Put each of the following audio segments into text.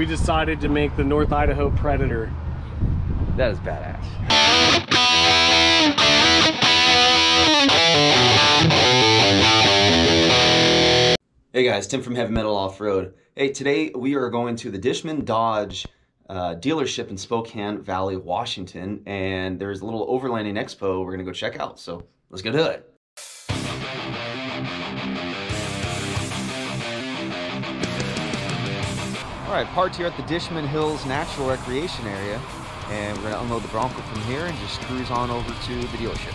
we decided to make the North Idaho Predator. That is badass. Hey guys, Tim from Heavy Metal Off-Road. Hey, today we are going to the Dishman Dodge dealership in Spokane Valley, Washington, and there's a little overlanding expo we're gonna go check out, so let's go do it. All right, parked here at the Dishman Hills Natural Recreation Area, and we're gonna unload the Bronco from here and just cruise on over to the dealership.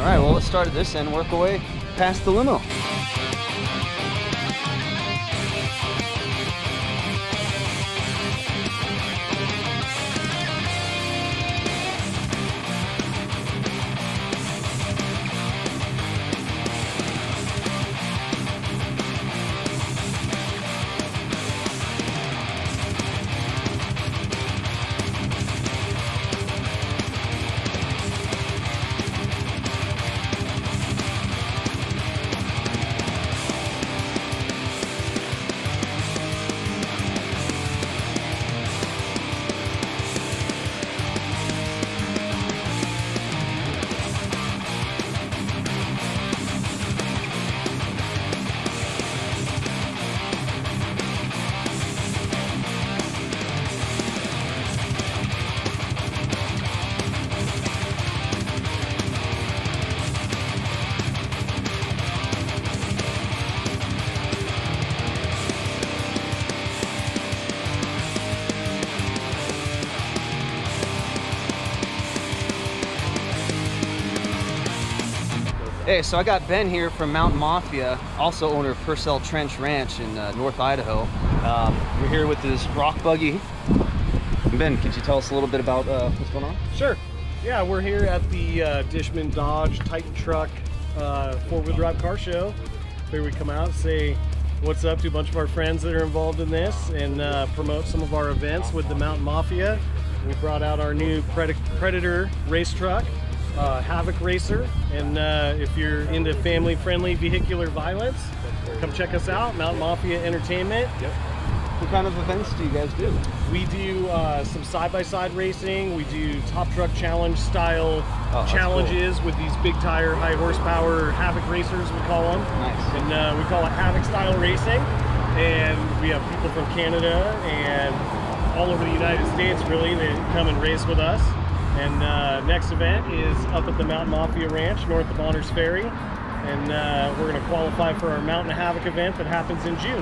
All right, well, let's start at this end, work our way past the limo. Hey, so I got Ben here from Mountain Mafia, also owner of Purcell Trench Ranch in North Idaho. We're here with this rock buggy. Ben, could you tell us a little bit about what's going on? Sure. Yeah, we're here at the Dishman Dodge Titan Truck four-wheel drive car show. Here we come out, say what's up to a bunch of our friends that are involved in this, and promote some of our events with the Mountain Mafia. We brought out our new Predator race truck. Havoc racer, and if you're into family-friendly vehicular violence, come check us out, Mountain Mafia Entertainment. Yep. What kind of events do you guys do? We do some side-by-side racing. We do top truck challenge style challenges with these big tire, high horsepower Havoc racers, we call them. Nice. And we call it Havoc style racing, and we have people from Canada and all over the United States, really, that come and race with us. And next event is up at the Mountain Mafia Ranch, north of Bonners Ferry. And we're gonna qualify for our Mountain Havoc event that happens in June.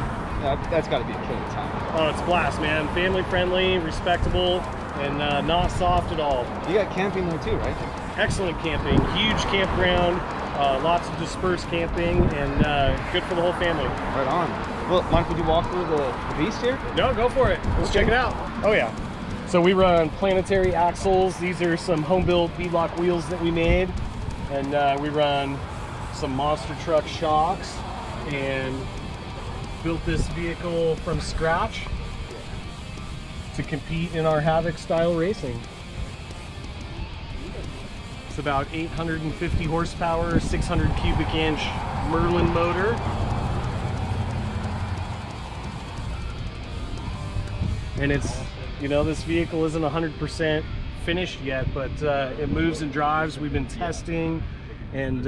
That's gotta be a killer time. Oh, it's a blast, man. Family friendly, respectable, and not soft at all. You got camping there too, right? Excellent camping, huge campground, lots of dispersed camping, and good for the whole family. Right on. Well, Mike, would you walk through the beast here? No, go for it. Let's check it out. Oh yeah. So we run planetary axles. These are some home-built beadlock wheels that we made. And we run some monster truck shocks and built this vehicle from scratch to compete in our Havoc style racing. It's about 850 horsepower, 600 cubic inch Merlin motor. And it's, you know, this vehicle isn't 100% finished yet, but it moves and drives. We've been testing, and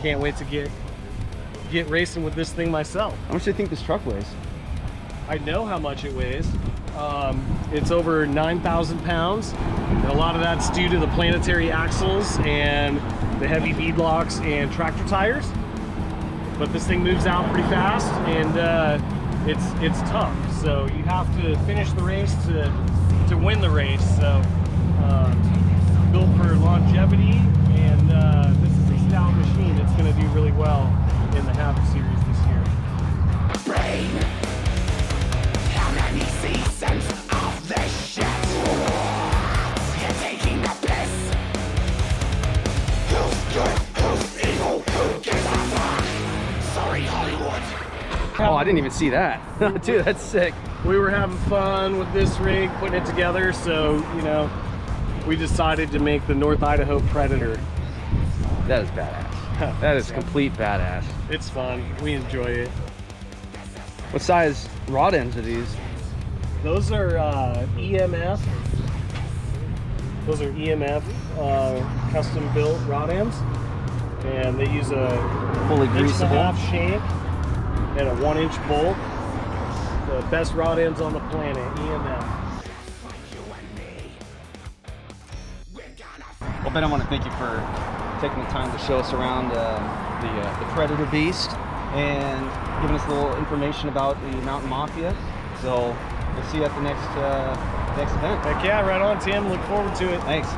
can't wait to get racing with this thing myself. How much do you think this truck weighs? I know how much it weighs. It's over 9,000 pounds, and a lot of that's due to the planetary axles and the heavy beadlocks and tractor tires. But this thing moves out pretty fast, and it's tough. So you have to finish the race to win the race. So built for longevity, and this is a stout machine that's going to do really well in the Havoc series this year. Brain. How many seasons of this shit? You're taking the piss. Who's good? Who's evil? Who gives a fuck? Sorry, Hollywood. Oh, I didn't even see that. Dude, that's sick. We were having fun with this rig, putting it together, so, you know, we decided to make the North Idaho Predator. That is badass. That is complete badass. It's fun. We enjoy it. What size rod ends are these? Those are EMF. Those are EMF custom built rod ends. And they use a fully greasable shank and a 1-inch bolt. The best rod ends on the planet, EMF. Well, Ben, I want to thank you for taking the time to show us around the Predator beast and giving us a little information about the Mountain Mafia. So we'll see you at the next event. Heck yeah, right on, Tim. Look forward to it. Thanks.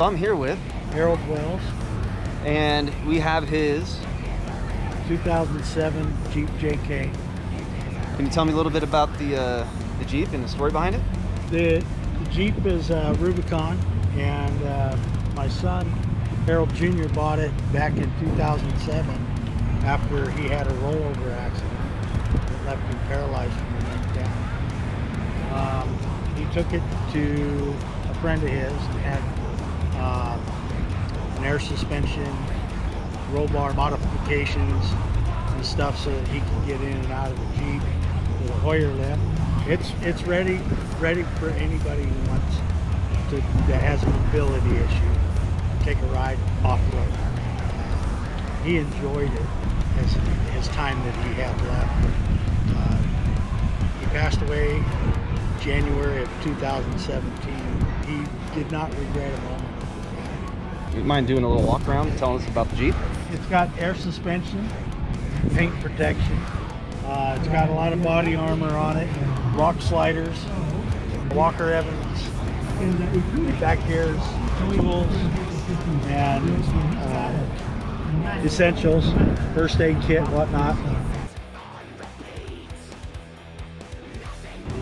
I'm here with Harold Wells, and we have his 2007 Jeep JK. Can you tell me a little bit about the Jeep and the story behind it? The Jeep is Rubicon, and my son Harold Jr. bought it back in 2007 after he had a rollover accident that left him paralyzed from the neck down. He took it to a friend of his and had an air suspension, roll bar modifications and stuff so that he could get in and out of the Jeep with a Hoyer lift. It's ready for anybody who wants to, that has a mobility issue, take a ride off road. He enjoyed it as his time that he had left. He passed away in January of 2017. He did not regret a moment. You mind doing a little walk around and telling us about the Jeep? It's got air suspension, paint protection. It's got a lot of body armor on it, rock sliders, Walker Evans, back gears, tools, and essentials, first aid kit, whatnot.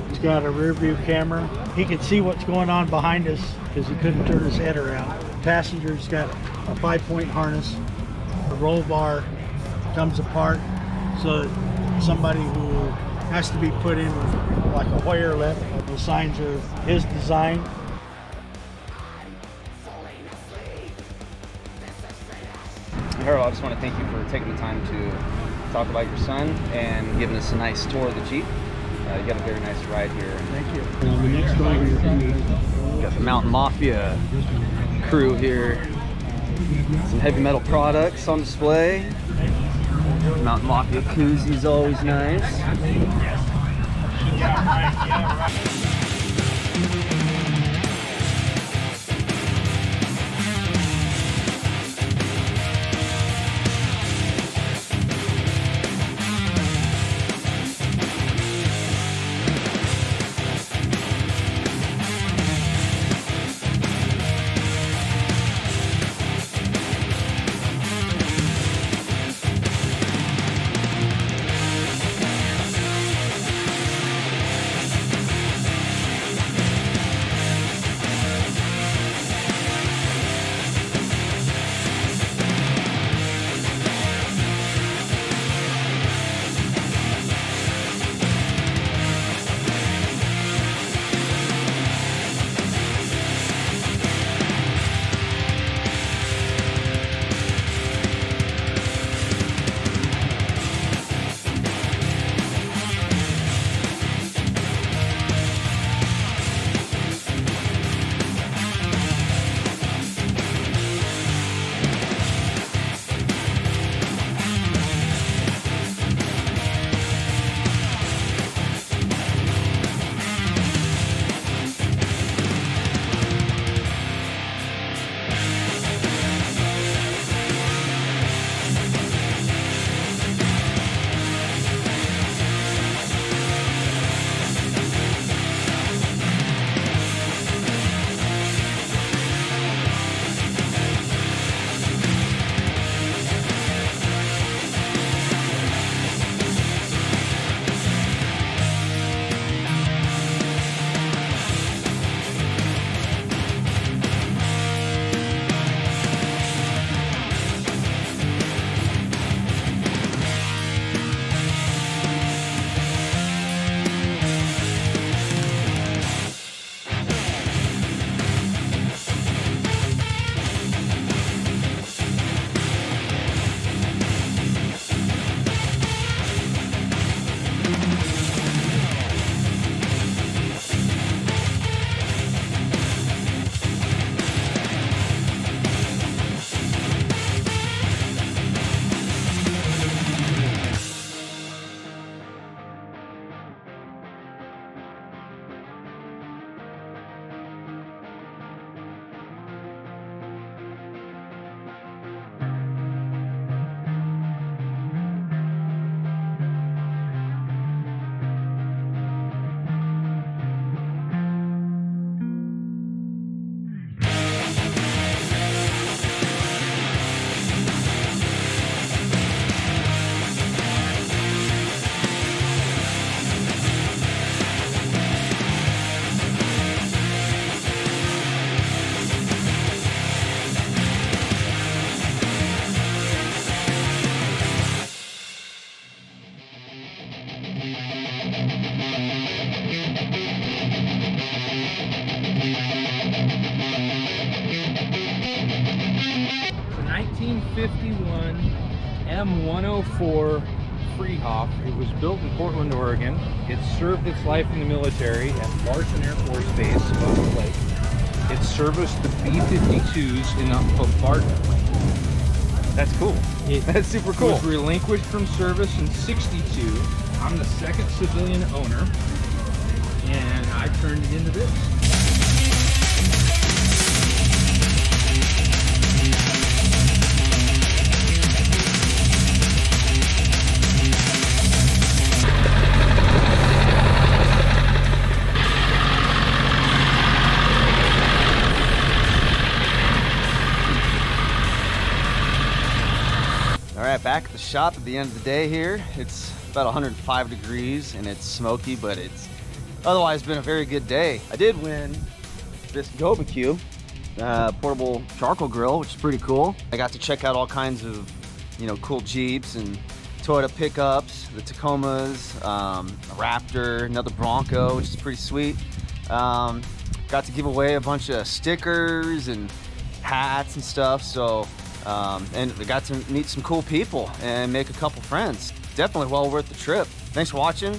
It's got a rear view camera. He can see what's going on behind us because he couldn't turn his head around. Passenger's got a 5-point harness, a roll bar comes apart, so that somebody who has to be put in with like a Hoyer lift, the signs are his design. Harold, I just want to thank you for taking the time to talk about your son and giving us a nice tour of the Jeep. You got a very nice ride here. Thank you. The next ride you're coming. Got the Mountain Mafia crew here. Some heavy metal products on display. Mountain Mafia koozie is always nice. B-51 M-104 Freehawk. It was built in Portland, Oregon. It served its life in the military at Barton Air Force Base, Spokane Valley. It serviced the B-52s in Barton. That's cool. That's super cool. It was relinquished from service in '62. I'm the second civilian owner, and I turned it into this. Back at the shop at the end of the day here. It's about 105 degrees and it's smoky, but it's otherwise been a very good day. I did win this Gobi-Q portable charcoal grill, which is pretty cool. I got to check out all kinds of, you know, cool Jeeps and Toyota pickups, the Tacomas, a Raptor, another Bronco, which is pretty sweet. Got to give away a bunch of stickers and hats and stuff, so and we got to meet some cool people and make a couple friends. Definitely well worth the trip. Thanks for watching.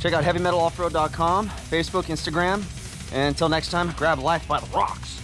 Check out HeavyMetalOff-Road.com, Facebook, Instagram. And until next time, grab life by the rocks.